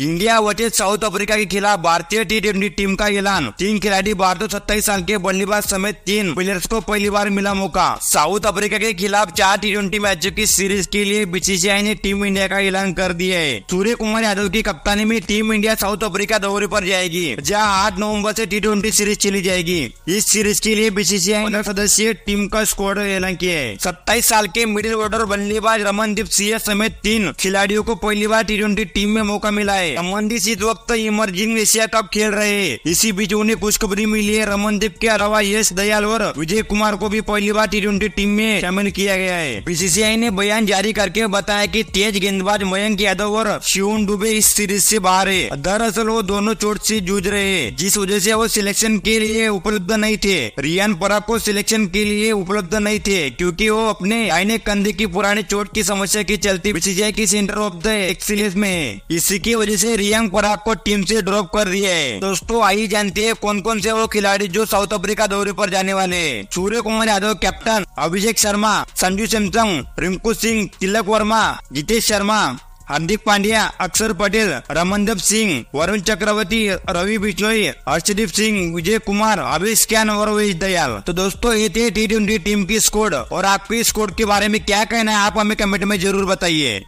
India versus south Africa के खिलाफ भारतीय T20 टीम का ऐलान। तीन खिलाड़ी भारतीय 27 अंक के बल्लेबाज समेत तीन प्लेयर्स को पहली बार मिला मौका। साउथ अफ्रीका के खिलाफ 4 T20 मैचों की सीरीज के लिए BCCI ने टीम इंडिया का ऐलान कर दिया है। सूर्य कुमार यादव की कप्तानी में टीम इंडिया साउथ अफ्रीका दौरे पर जाएगी, जहां 8 नवंबर से T20 सीरीज चली जाएगी। इस सीरीज के लिए BCCI ने सदस्यीय टीम का स्क्वाड ऐलान किया है। 27 साल के मिडिल ऑर्डर बल्लेबाज रमनदीप सिंह समेत तीन खिलाड़ियों को पहली बार T20 टीम में मौका मिला है। रमनदीप इस वक्त इमर्जिंग एशिया कप खेल रहे हैं। इसी बीच उन्हें खुशखबरी मिली है। रमनदीप के अलावा यश दयाल और विजय कुमार को भी पहली बार T20 टीम में शामिल किया गया है। BCCI ने बयान जारी करके बताया कि तेज गेंदबाज मयंक यादव और शिव डुबे इस सीरीज से बाहर है। दरअसल वो दोनों चोट से जूझ रहे हैं, जिस वजह से वो सिलेक्शन के लिए उपलब्ध नहीं थे। रियान पराग को सिलेक्शन के लिए उपलब्ध नहीं थे क्योंकि वो अपने आईने कंधे की पुराने चोट की समस्या के चलते BCCI की सेंटर ऑफ द एक्सीलेंस में है। इसी की वजह से रियान पराग को टीम से ड्रॉप कर रही है। दोस्तों आई जानते हैं कौन कौन से वो खिलाड़ी जो साउथ अफ्रीका दौरे पर जाने वाले हैं। सूर्य कुमार यादव कैप्टन, अभिषेक शर्मा, संजू सैमसन, रिंकू सिंह, तिलक वर्मा, जितेश शर्मा, हार्दिक पांड्या, अक्षर पटेल, रमनदीप सिंह, वरुण चक्रवर्ती, रवि बिश्नोई, हर्षदीप सिंह, विजय कुमार, अभिष कैन और यश दयाल। तो दोस्तों ये थे T20 टीम की स्क्वाड और आपकी स्क्वाड के बारे में क्या कहना है आप हमें कमेंट में जरूर बताइए।